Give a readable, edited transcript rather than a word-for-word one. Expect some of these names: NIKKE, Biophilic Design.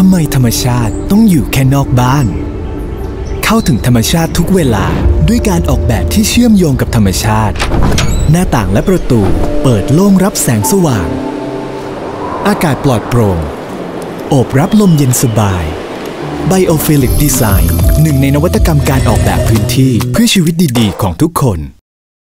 ทำไมธรรมชาติต้องอยู่แค่นอกบ้านเข้าถึงธรรมชาติทุกเวลาด้วยการออกแบบที่เชื่อมโยงกับธรรมชาติหน้าต่างและประตูเปิดโล่งรับแสงสว่างอากาศปลอดโปร่งโอบรับลมเย็นสบาย Biophilic Design หนึ่งในนวัตกรรมการออกแบบพื้นที่เพื่อชีวิตดีๆของทุกคน